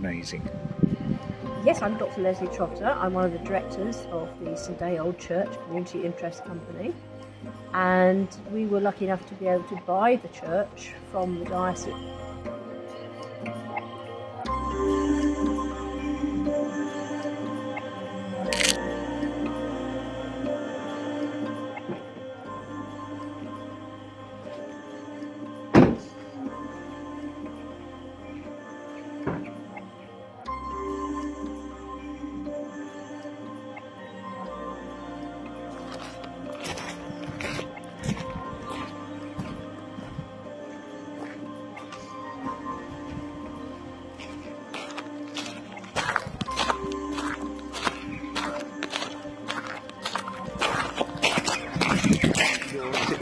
amazing. Yes, I'm Dr Lesley Trotter. I'm one of the directors of the St Day Old Church Community Interest Company, and we were lucky enough to be able to buy the church from the diocese.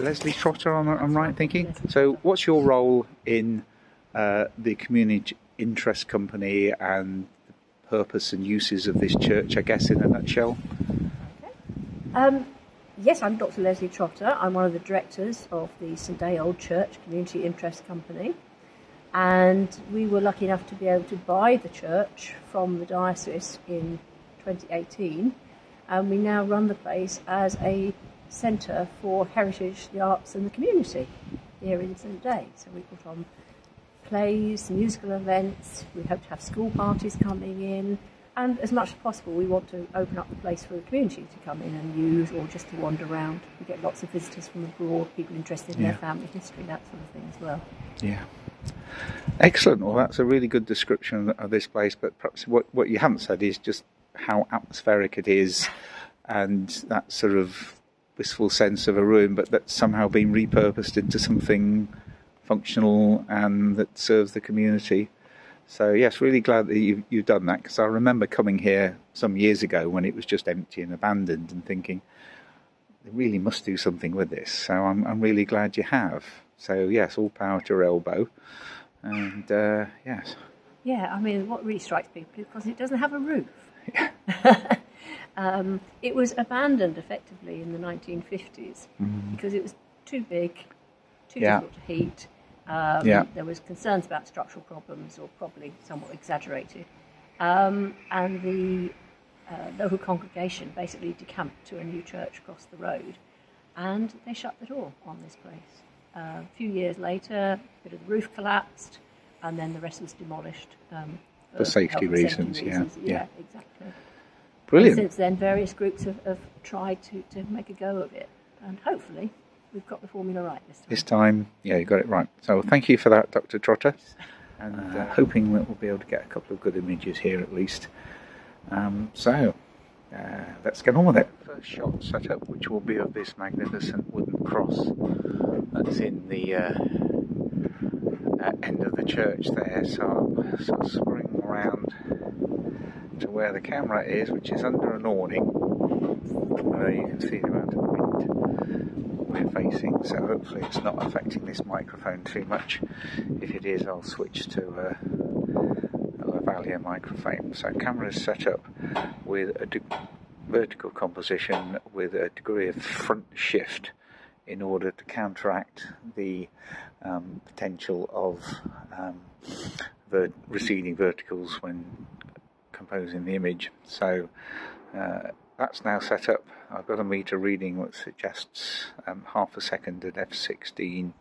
Lesley Trotter, I'm right thinking. So what's your role in the Community Interest Company and the purpose and uses of this church, I guess, in a nutshell? Okay. Yes, I'm Dr Lesley Trotter. I'm one of the directors of the St Day Old Church Community Interest Company, and we were lucky enough to be able to buy the church from the diocese in 2018, and we now run the place as a centre for heritage, the arts and the community here in St Day. So we put on plays, musical events, we hope to have school parties coming in, and as much as possible we want to open up the place for the community to come in and use, or just to wander around. We get lots of visitors from abroad, people interested in their family history, that sort of thing as well. Yeah. Excellent. Well, that's a really good description of this place, but perhaps what you haven't said is just how atmospheric it is, and that sort of wistful sense of a room, but that's somehow been repurposed into something functional and that serves the community. So yes, really glad that you've done that, because I remember coming here some years ago when it was just empty and abandoned and thinking, they really must do something with this. So I'm really glad you have. So yes, all power to your elbow. And yes. Yeah, I mean, what really strikes people is because it doesn't have a roof. Yeah. It was abandoned effectively in the 1950s because it was too big, too difficult to heat. There was concerns about structural problems, or probably somewhat exaggerated. And the local congregation basically decamped to a new church across the road, and they shut the door on this place. A few years later, a bit of the roof collapsed, and then the rest was demolished. For safety reasons. Yeah, exactly. Brilliant. And since then, various groups have tried to make a go of it, and hopefully we've got the formula right this time. This time, yeah, you got it right. So thank you for that, Dr Trotter, and hoping that we'll be able to get a couple of good images here at least. So let's get on with it. First shot set up, which will be of this magnificent wooden cross that's in the end of the church there, so I'm sort of spring around to where the camera is, which is under an awning. There you can see the amount of wind we're facing, so hopefully it's not affecting this microphone too much. If it is, I'll switch to a lavalier microphone. So camera is set up with a vertical composition with a degree of front shift in order to counteract the potential of receding verticals when composing the image. So that's now set up. I've got a meter reading which suggests half a second at f16.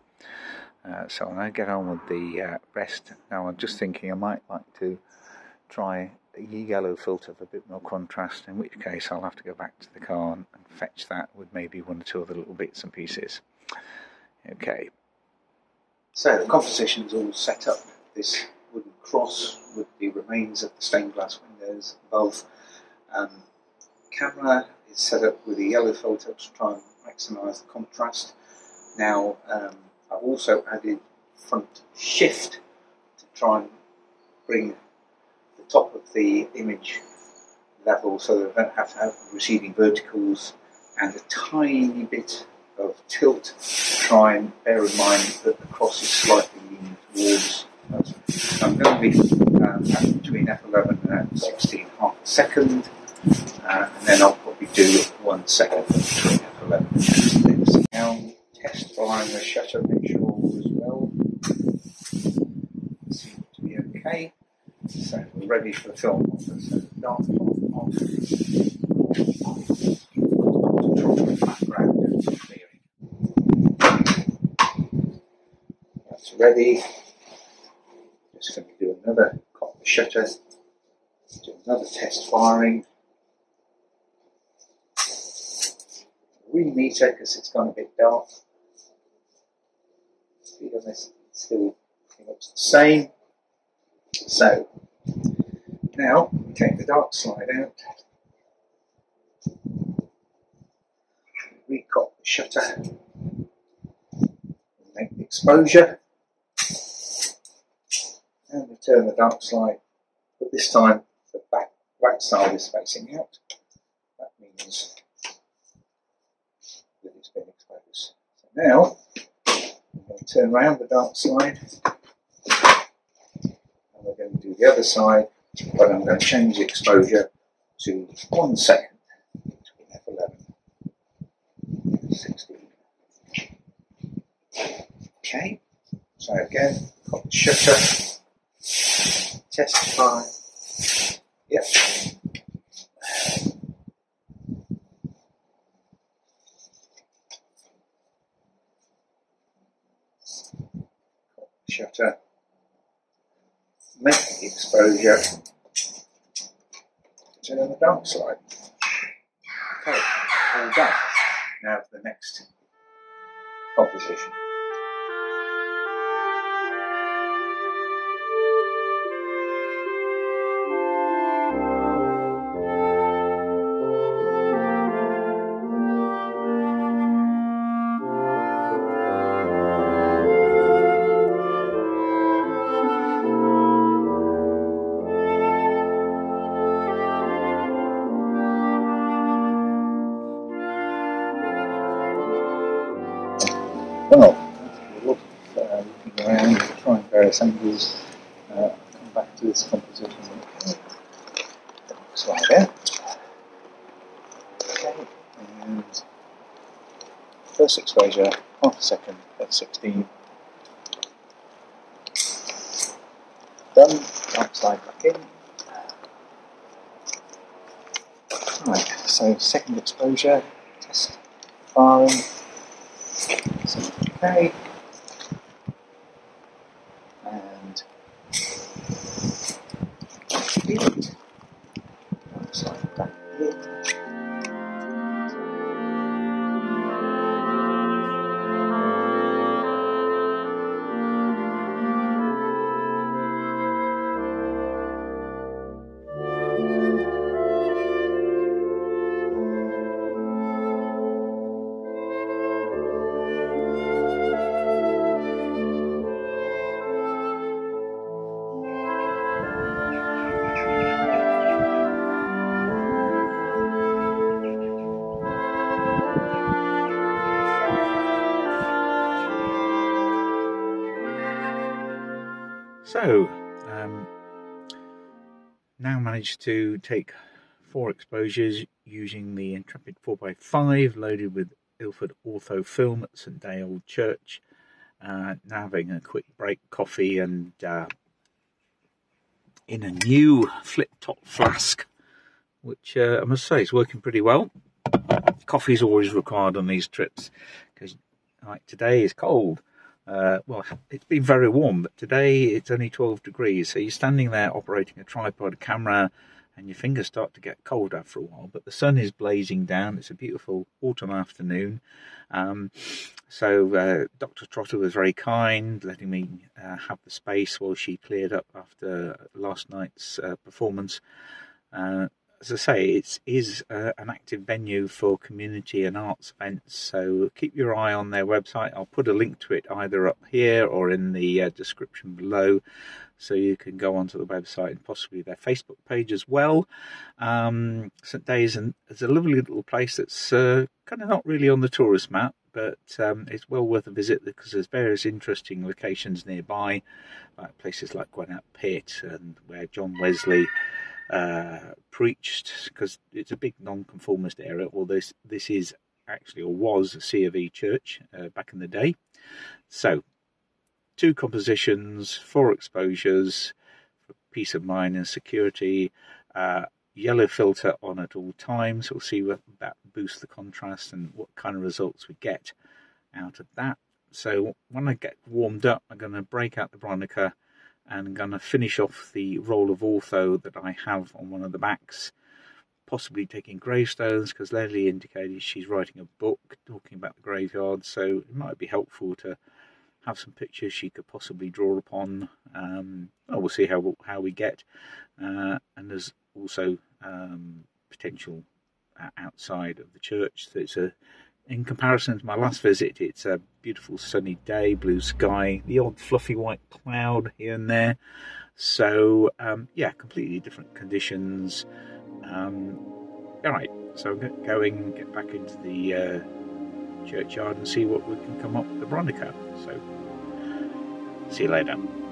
So I'll now get on with the rest. Now I'm just thinking I might like to try a yellow filter for a bit more contrast, in which case I'll have to go back to the car and fetch that with maybe one or two other little bits and pieces. Okay. So the composition's all set up. This wooden cross with the remains of the stained glass windows above. Camera is set up with a yellow filter to try and maximise the contrast. Now I've also added front shift to try and bring the top of the image level so that I don't have to have receding verticals, and a tiny bit of tilt to try and bear in mind that the cross is slightly leaning towards. I'm going to be between F11 and F16 half a second, and then I'll probably do 1 second between F11 and F16. Now test behind the shutter, make sure all is well. Seems to be okay. so we're ready for the film office. So that's part of Dr. Trotter's background and theory. That's ready. Just going to do another copy the shutter, do another test firing. Re-meter because it's gone a bit dark. Speed on this is still pretty much the same. So now we take the dark slide out, recop the shutter, make the exposure, and return the dark slide, but this time the back side is facing out. That means that it's been exposed. So now I'm going to turn around the dark slide. We're going to do the other side, but I'm going to change the exposure to 1 second between F11 and 16. Okay, so again, got the shutter, test fire, yep. Got the shutter. Make the exposure to the dark slide. Okay, all done. Now for the next composition. Angles, come back to this composition. Slide out. Okay, and first exposure, half a second at 16. Done, dark slide back in. Right, so second exposure, test firing. So, okay. So, now managed to take 4 exposures using the Intrepid 4x5 loaded with Ilford Ortho Film at St Day Old Church. Now having a quick break, coffee, and in a new flip top flask, which I must say is working pretty well. Coffee is always required on these trips because, like today, is cold. Well, it's been very warm, but today it's only 12 degrees. So you're standing there operating a tripod camera and your fingers start to get cold after a while. But the sun is blazing down. It's a beautiful autumn afternoon. So Dr. Trotter was very kind, letting me have the space while she cleared up after last night's performance. As I say, it is an active venue for community and arts events, so keep your eye on their website. I'll put a link to it either up here or in the description below, so you can go onto the website and possibly their Facebook page as well. St Day's is a lovely little place that's kind of not really on the tourist map, but it's well worth a visit because there's various interesting locations nearby, like places like Gwyneth Pitt and where John Wesley preached, because it's a big non-conformist area. Well, this is actually, or was, a C of E church back in the day. So 2 compositions, 4 exposures, peace of mind and security. Yellow filter on at all times. We'll see what that boosts the contrast and what kind of results we get out of that. So when I get warmed up, I'm going to break out the Bronica and I'm going to finish off the roll of ortho that I have on one of the backs, possibly taking gravestones, because Leslie indicated she's writing a book talking about the graveyard, so it might be helpful to have some pictures she could possibly draw upon. We'll see how we get, and there's also potential outside of the church. So it's in comparison to my last visit, it's a beautiful sunny day, blue sky, the odd fluffy white cloud here and there. So yeah, completely different conditions. All right, so I'm going to get back into the churchyard and see what we can come up with the Bronica. So see you later.